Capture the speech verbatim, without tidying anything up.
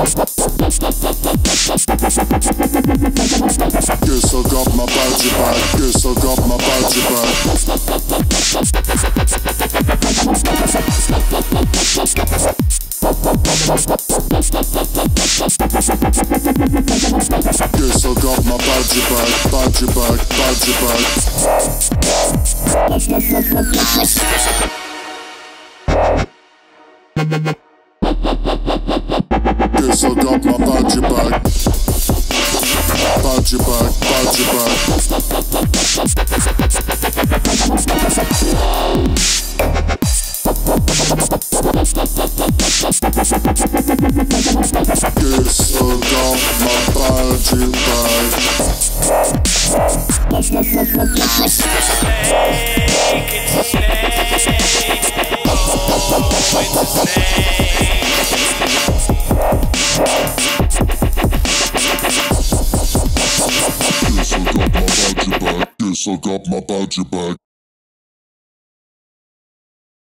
Guess I got my body back. Guess I got my body back. Guess I got my body back. Body back. Body back. Guess I got my body back. Body back, body back. Guess I got my body back. Guess I got my body back.